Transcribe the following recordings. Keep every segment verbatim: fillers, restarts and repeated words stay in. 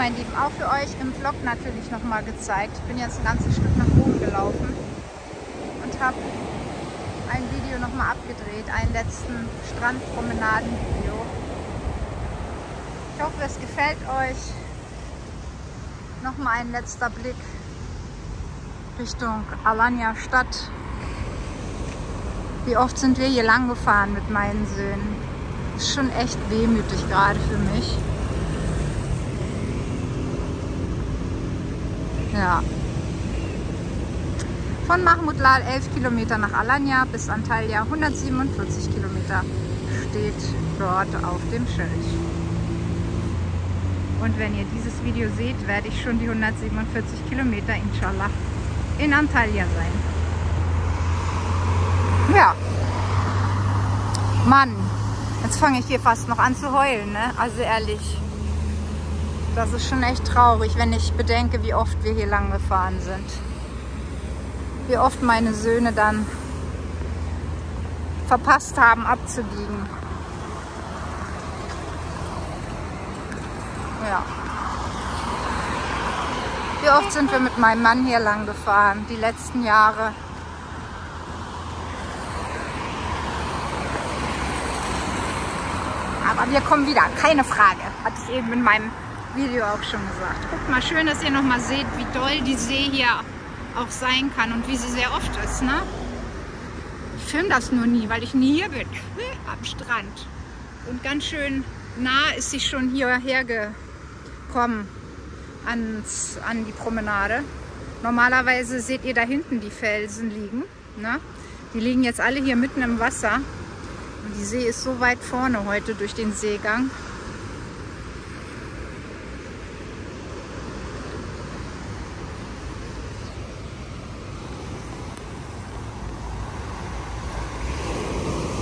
meine Lieben, auch für euch im Vlog natürlich nochmal gezeigt. Ich bin jetzt ein ganzes Stück nach oben gelaufen und habe ein Video nochmal abgedreht, einen letzten Strandpromenaden-Video. Ich hoffe, es gefällt euch. Nochmal ein letzter Blick Richtung Alanya Stadt. Wie oft sind wir hier lang gefahren mit meinen Söhnen. Ist schon echt wehmütig gerade für mich. Ja. Von Mahmutlar elf Kilometer nach Alanya bis Antalya hundertsiebenundvierzig Kilometer steht dort auf dem Schild. Und wenn ihr dieses Video seht, werde ich schon die hundertsiebenundvierzig Kilometer inshallah in Antalya sein. Ja. Mann, jetzt fange ich hier fast noch an zu heulen, ne? Also ehrlich, das ist schon echt traurig, wenn ich bedenke, wie oft wir hier lang gefahren sind. Wie oft meine Söhne dann verpasst haben, abzubiegen. Ja. Wie oft sind wir mit meinem Mann hier lang gefahren, die letzten Jahre. Aber wir kommen wieder, keine Frage, hatte ich eben in meinem Video auch schon gesagt. Guckt mal, schön, dass ihr nochmal seht, wie doll die See hier auch sein kann und wie sie sehr oft ist, ne? Ich filme das nur nie, weil ich nie hier bin, am Strand. Und ganz schön nah ist sie schon hierher gekommen ans, an die Promenade. Normalerweise seht ihr da hinten die Felsen liegen, ne? Die liegen jetzt alle hier mitten im Wasser. Und die See ist so weit vorne heute durch den Seegang.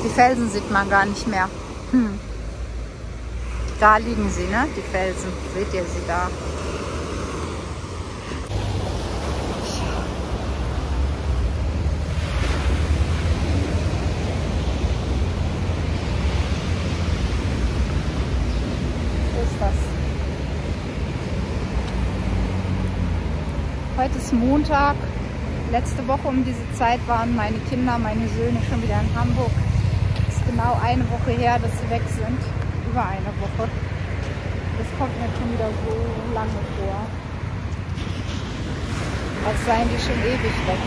Die Felsen sieht man gar nicht mehr. Hm. Da liegen sie, ne? Die Felsen. Seht ihr sie da? Wo ist das? Heute ist Montag. Letzte Woche um diese Zeit waren meine Kinder, meine Söhne schon wieder in Hamburg. Genau eine Woche her, dass sie weg sind. Über eine Woche. Das kommt mir schon wieder so lange vor. Als seien die schon ewig weg.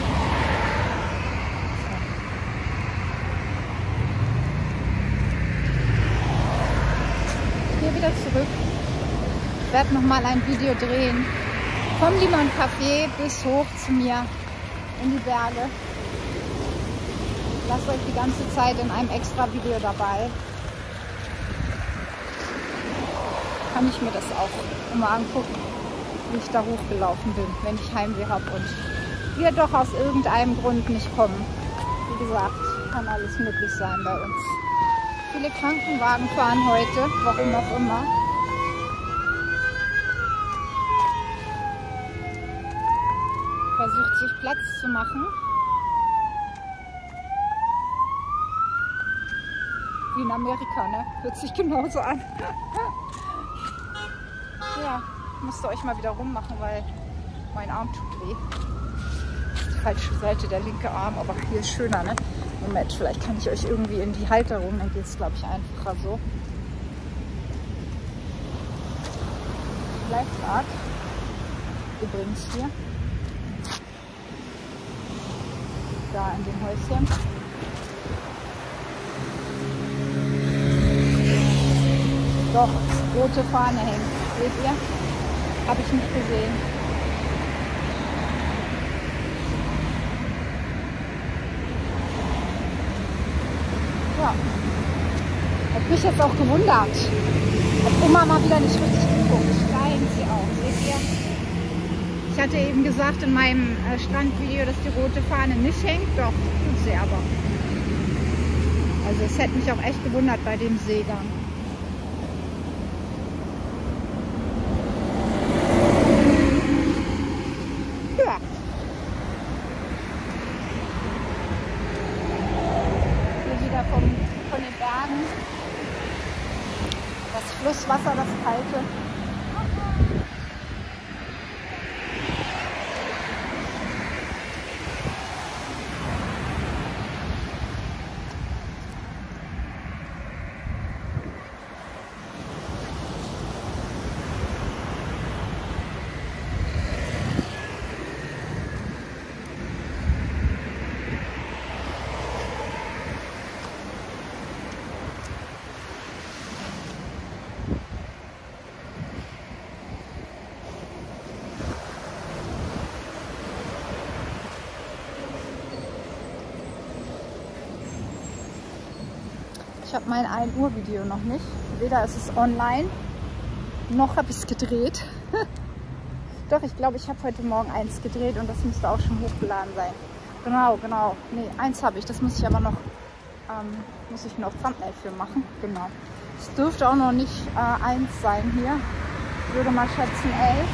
Hier wieder zurück. Ich werde nochmal ein Video drehen. Vom Limon Café bis hoch zu mir in die Berge. Lasst euch die ganze Zeit in einem extra Video dabei. Kann ich mir das auch immer angucken, wie ich da hochgelaufen bin, wenn ich Heimweh habe und wir doch aus irgendeinem Grund nicht kommen. Wie gesagt, kann alles möglich sein bei uns. Viele Krankenwagen fahren heute, warum auch immer. Versucht sich Platz zu machen. Wie in Amerika, ne? Hört sich genauso an. Ja, musste euch mal wieder rummachen, weil mein Arm tut weh. Die falsche Seite, der linke Arm, aber hier ist schöner, ne? Moment, vielleicht kann ich euch irgendwie in die Halterung, dann geht es, glaube ich, einfacher so. Lifeguard. Übrigens hier. Da in dem Häuschen. Doch, rote Fahne hängt. Seht ihr? Habe ich nicht gesehen. Ja. Hat mich jetzt auch gewundert. Hat Oma mal wieder nicht richtig geguckt. Schreien sie auch. Seht ihr? Ich hatte eben gesagt in meinem Strandvideo, dass die rote Fahne nicht hängt. Doch, tut sie aber. Also es hätte mich auch echt gewundert bei dem Seegang. Das Flusswasser, das kalte. Ich habe mein ein Uhr Video noch nicht. Weder ist es online, noch habe ich es gedreht. Doch, ich glaube, ich habe heute Morgen eins gedreht und das müsste auch schon hochgeladen sein. Genau, genau. Nee, eins habe ich. Das muss ich aber noch, ähm, muss ich noch Thumbnail für machen. Genau. Es dürfte auch noch nicht äh, eins sein hier. Ich würde mal schätzen elf.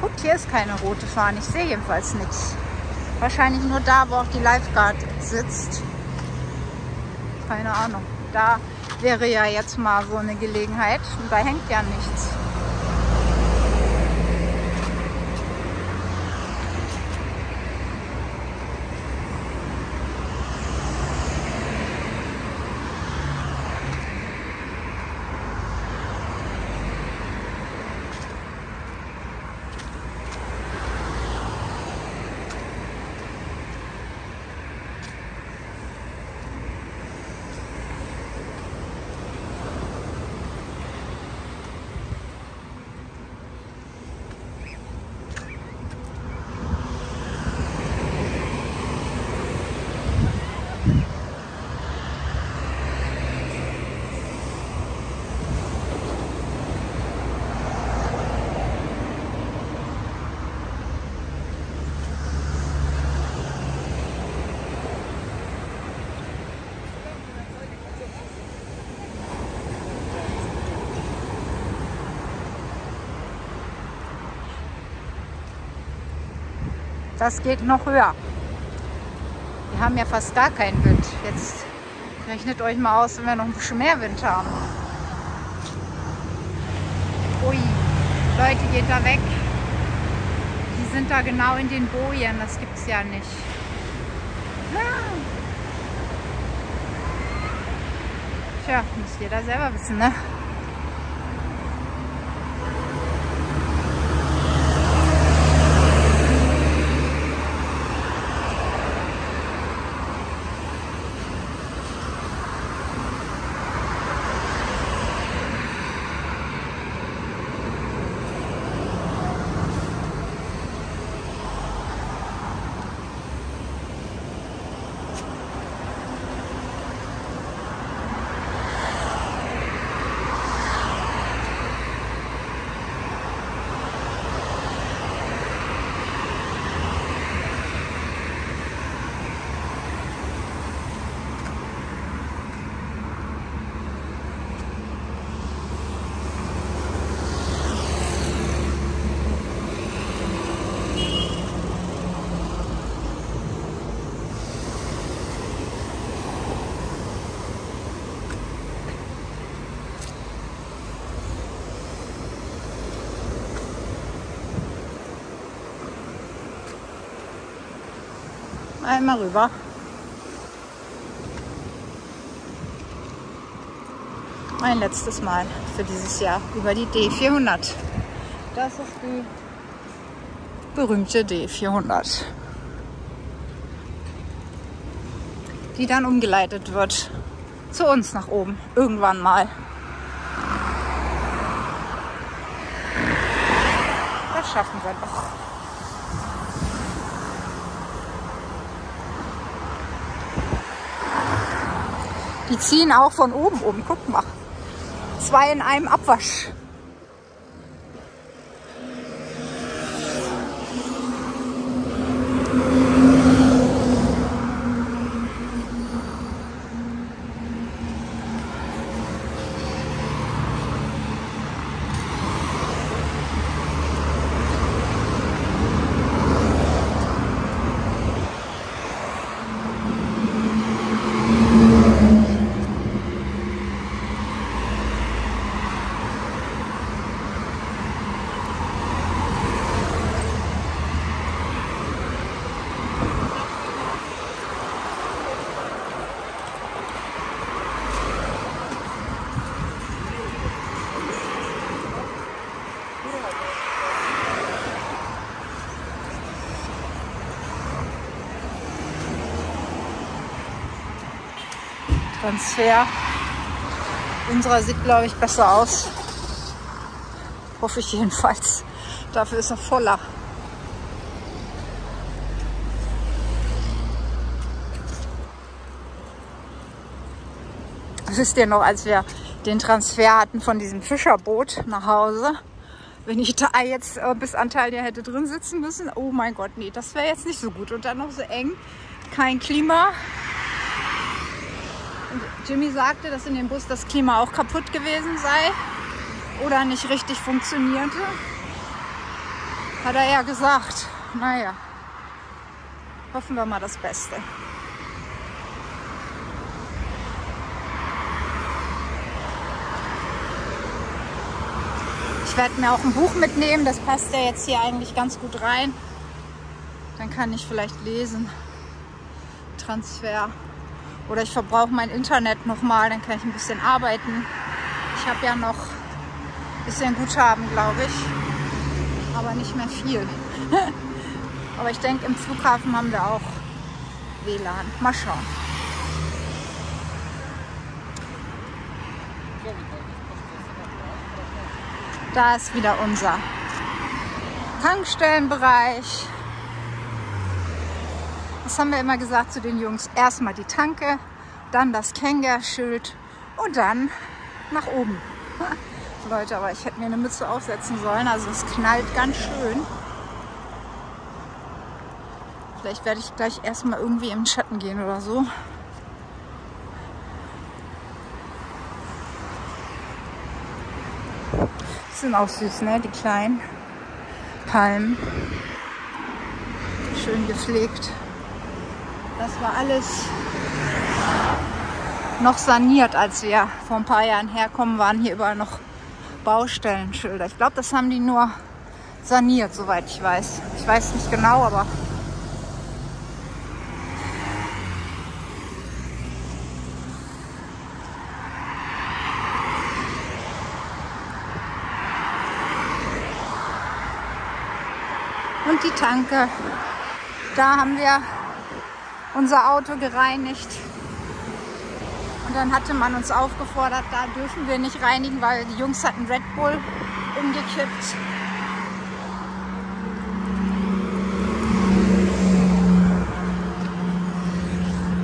Gut, hier ist keine rote Fahne. Ich sehe jedenfalls nichts. Wahrscheinlich nur da, wo auch die Lifeguard sitzt. Keine Ahnung. Da wäre ja jetzt mal so eine Gelegenheit. Und da hängt ja nichts. Das geht noch höher. Wir haben ja fast gar keinen Wind. Jetzt rechnet euch mal aus, wenn wir noch ein bisschen mehr Wind haben. Ui, Leute, geht da weg. Die sind da genau in den Bojen. Das gibt es ja nicht. Ah. Tja, muss jeder selber wissen, ne? Einmal rüber. Mein letztes Mal für dieses Jahr über die D vierhundert. Das ist die berühmte D vierhundert. Die dann umgeleitet wird zu uns nach oben. Irgendwann mal. Das schaffen wir doch. Die ziehen auch von oben um. Guck mal. Zwei in einem Abwasch. Transfer. Unserer sieht, glaube ich, besser aus. Hoffe ich jedenfalls. Dafür ist er voller. Wisst ihr noch, als wir den Transfer hatten von diesem Fischerboot nach Hause? Wenn ich da jetzt äh, bis Antalya hätte drin sitzen müssen, oh mein Gott, nee, das wäre jetzt nicht so gut. Und dann noch so eng, kein Klima. Und Jimmy sagte, dass in dem Bus das Klima auch kaputt gewesen sei oder nicht richtig funktionierte. Hat er ja gesagt. Naja, hoffen wir mal das Beste. Ich werde mir auch ein Buch mitnehmen, das passt ja jetzt hier eigentlich ganz gut rein. Dann kann ich vielleicht lesen. Transfer. Oder ich verbrauche mein Internet nochmal, dann kann ich ein bisschen arbeiten. Ich habe ja noch ein bisschen Guthaben, glaube ich. Aber nicht mehr viel. Aber ich denke, im Flughafen haben wir auch W L A N. Mal schauen. Da ist wieder unser Tankstellenbereich. Das haben wir immer gesagt zu den Jungs. Erstmal die Tanke, dann das Känguru-Schild und dann nach oben. Leute, aber ich hätte mir eine Mütze aufsetzen sollen. Also es knallt ganz schön. Vielleicht werde ich gleich erstmal irgendwie im Schatten gehen oder so. Sind auch süß, ne? Die kleinen Palmen. Schön gepflegt. Das war alles noch saniert, als wir vor ein paar Jahren herkommen, waren hier überall noch Baustellenschilder. Ich glaube, das haben die nur saniert, soweit ich weiß. Ich weiß nicht genau, aber und die Tanke. Da haben wir unser Auto gereinigt. Und dann hatte man uns aufgefordert, da dürfen wir nicht reinigen, weil die Jungs hatten Red Bull umgekippt.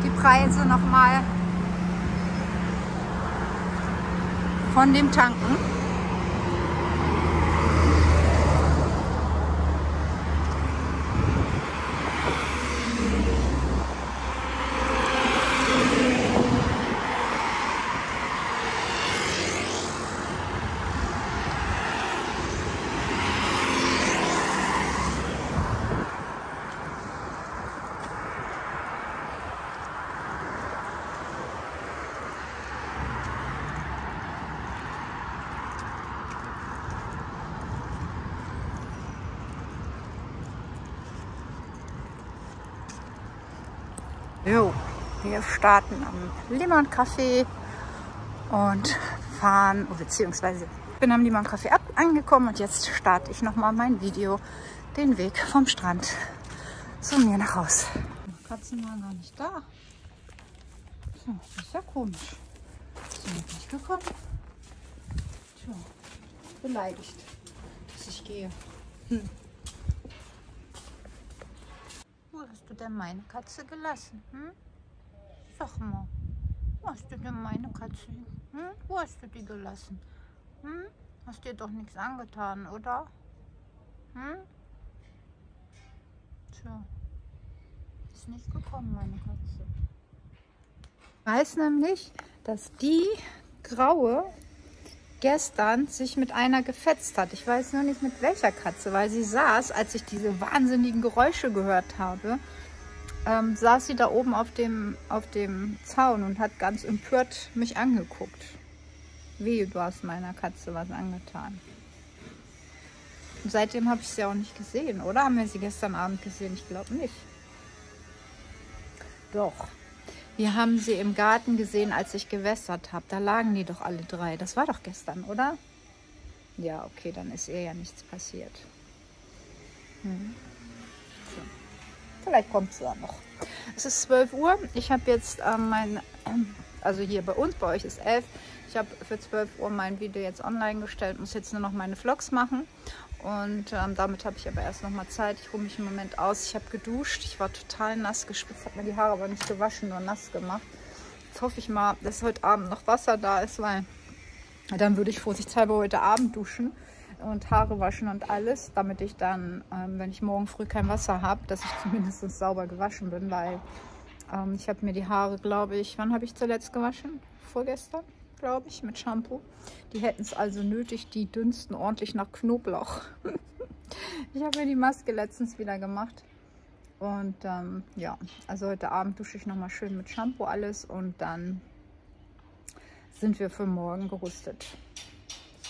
Die Preise nochmal von dem Tanken. Jo, wir starten am Limon Café und fahren, oh, beziehungsweise ich bin am Limon Café ab, angekommen und jetzt starte ich nochmal mein Video, den Weg vom Strand zu mir nach Haus. Die Katzen waren gar nicht da. Tja, das ist ja komisch. Sind nicht gekommen. Tja, beleidigt, dass ich gehe. Hm. Hast du denn meine Katze gelassen? Hm? Sag mal, wo hast du denn meine Katze? Hm? Wo hast du die gelassen? Hm? Hast dir doch nichts angetan, oder? Hm? Tja, ist nicht gekommen, meine Katze. Ich weiß nämlich, dass die Graue gestern sich mit einer gefetzt hat. Ich weiß nur nicht mit welcher Katze, weil sie saß, als ich diese wahnsinnigen Geräusche gehört habe, ähm, saß sie da oben auf dem, auf dem Zaun und hat ganz empört mich angeguckt. Wehe, du hast meiner Katze was angetan. Und seitdem habe ich sie auch nicht gesehen, oder? Haben wir sie gestern Abend gesehen? Ich glaube nicht. Doch. Wir haben sie im Garten gesehen, als ich gewässert habe. Da lagen die doch alle drei. Das war doch gestern, oder? Ja, okay, dann ist ihr ja nichts passiert. Hm. So. Vielleicht kommt sie dann noch. Es ist zwölf Uhr. Ich habe jetzt äh, mein äh, also hier bei uns, bei euch ist elf. Ich habe für zwölf Uhr mein Video jetzt online gestellt, muss jetzt nur noch meine Vlogs machen. Und ähm, damit habe ich aber erst noch mal Zeit. Ich ruhe mich im Moment aus. Ich habe geduscht. Ich war total nass gespitzt, habe mir die Haare aber nicht gewaschen, nur nass gemacht. Jetzt hoffe ich mal, dass heute Abend noch Wasser da ist, weil dann würde ich vorsichtshalber heute Abend duschen und Haare waschen und alles, damit ich dann, ähm, wenn ich morgen früh kein Wasser habe, dass ich zumindest sauber gewaschen bin, weil ähm, ich habe mir die Haare, glaube ich, wann habe ich zuletzt gewaschen? Vorgestern, glaube ich, mit Shampoo. Die hätten es also nötig, die dünsten ordentlich nach Knoblauch. Ich habe mir die Maske letztens wieder gemacht und ähm, ja, also heute Abend dusche ich nochmal schön mit Shampoo alles und dann sind wir für morgen gerüstet.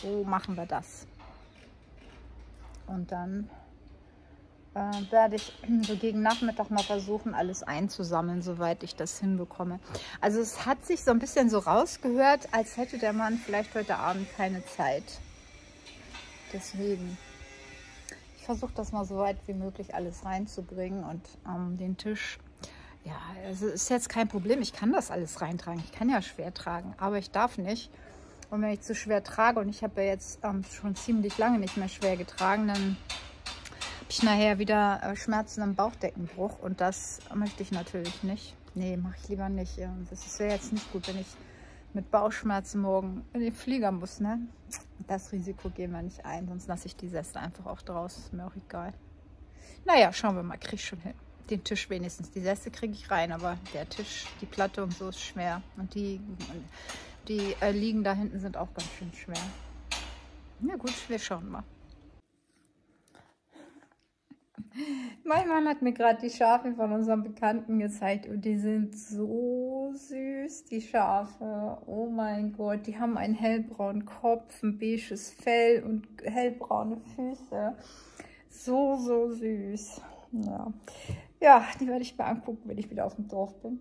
So machen wir das. Und dann äh, werde ich so gegen Nachmittag mal versuchen, alles einzusammeln, soweit ich das hinbekomme. Also es hat sich so ein bisschen so rausgehört, als hätte der Mann vielleicht heute Abend keine Zeit. Deswegen, ich versuche das mal so weit wie möglich alles reinzubringen und ähm, den Tisch. Ja, es ist jetzt kein Problem, ich kann das alles reintragen. Ich kann ja schwer tragen, aber ich darf nicht. Und wenn ich zu schwer trage, und ich habe ja jetzt ähm, schon ziemlich lange nicht mehr schwer getragen, dann habe ich nachher wieder äh, Schmerzen am Bauchdeckenbruch. Und das möchte ich natürlich nicht. Nee, mache ich lieber nicht. Das wäre jetzt nicht gut, wenn ich mit Bauchschmerzen morgen in den Flieger muss. Ne? Das Risiko gehen wir nicht ein, sonst lasse ich die Säste einfach auch draus. Ist mir auch egal. Naja, schauen wir mal, kriege ich schon hin. Den Tisch wenigstens. Die Säste kriege ich rein, aber der Tisch, die Platte und so ist schwer. Und die... Die äh, Liegen da hinten sind auch ganz schön schwer. Na gut, wir schauen mal. Mein Mann hat mir gerade die Schafe von unserem Bekannten gezeigt und die sind so süß, die Schafe. Oh mein Gott, die haben einen hellbraunen Kopf, ein beiges Fell und hellbraune Füße. So, so süß. Ja, ja, die werde ich mir angucken, wenn ich wieder auf dem Dorf bin.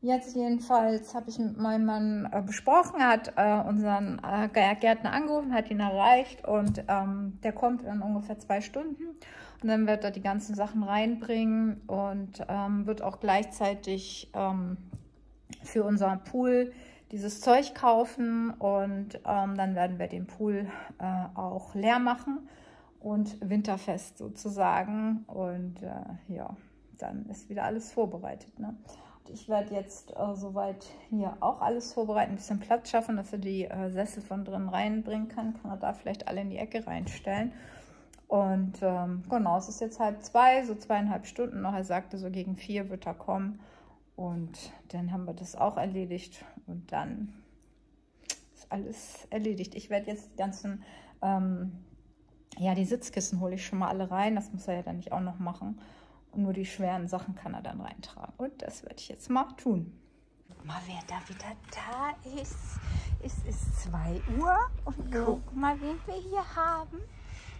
Jetzt jedenfalls habe ich mit meinem Mann äh, besprochen, hat äh, unseren äh, Gärtner angerufen, hat ihn erreicht und ähm, der kommt in ungefähr zwei Stunden und dann wird er die ganzen Sachen reinbringen und ähm, wird auch gleichzeitig ähm, für unseren Pool dieses Zeug kaufen und ähm, dann werden wir den Pool äh, auch leer machen und winterfest sozusagen und äh, ja, dann ist wieder alles vorbereitet, ne? Ich werde jetzt äh, soweit hier auch alles vorbereiten, ein bisschen Platz schaffen, dass er die äh, Sessel von drin reinbringen kann. Kann er da vielleicht alle in die Ecke reinstellen. Und ähm, genau, es ist jetzt halb zwei, so zweieinhalb Stunden noch. Er sagte, so gegen vier wird er kommen. Und dann haben wir das auch erledigt. Und dann ist alles erledigt. Ich werde jetzt die ganzen, ähm, ja, die Sitzkissen hole ich schon mal alle rein. Das muss er ja dann nicht auch noch machen. Und nur die schweren Sachen kann er dann reintragen. Und das werde ich jetzt mal tun. Guck mal, wer da wieder da ist. Es ist zwei Uhr und guck mal, wen wir hier haben.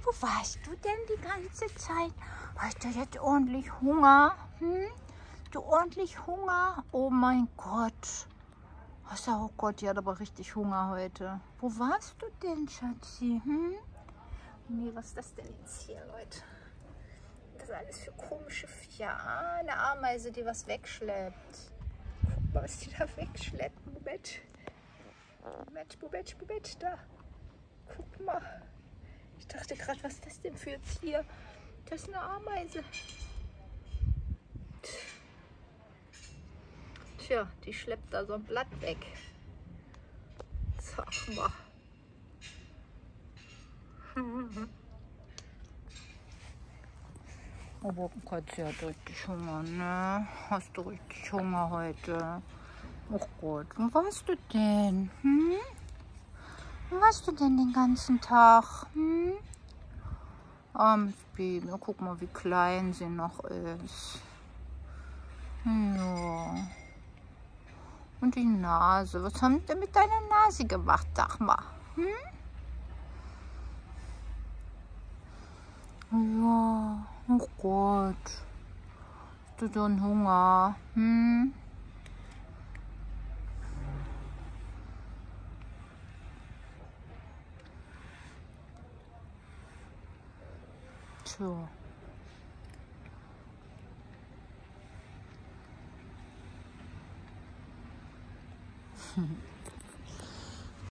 Wo warst du denn die ganze Zeit? Hast du jetzt ordentlich Hunger? Hm? Du ordentlich Hunger? Oh mein Gott. Hast du, oh Gott, die hat aber richtig Hunger heute. Wo warst du denn, Schatzi? Hm? Nee, was ist das denn jetzt hier, Leute? Das ist alles für komische Viecher. Ja, eine Ameise, die was wegschleppt. Guck mal, was die da wegschleppt. Moment. Moment, Moment, Moment, da. Guck mal. Ich dachte gerade, was ist das denn für ein Tier? Das ist eine Ameise. Tja, die schleppt da so ein Blatt weg. Sag mal. Aber Katze hat richtig Hunger, ne? Hast du richtig Hunger heute? Oh Gott, wo warst du denn? Hm? Wo warst du denn den ganzen Tag? Hm? Armes Baby, guck mal, wie klein sie noch ist. Ja. Und die Nase. Was haben die mit deiner Nase gemacht, sag mal? Hm? Ja. Oh Gott, hast du so einen Hunger? Hm? Tja.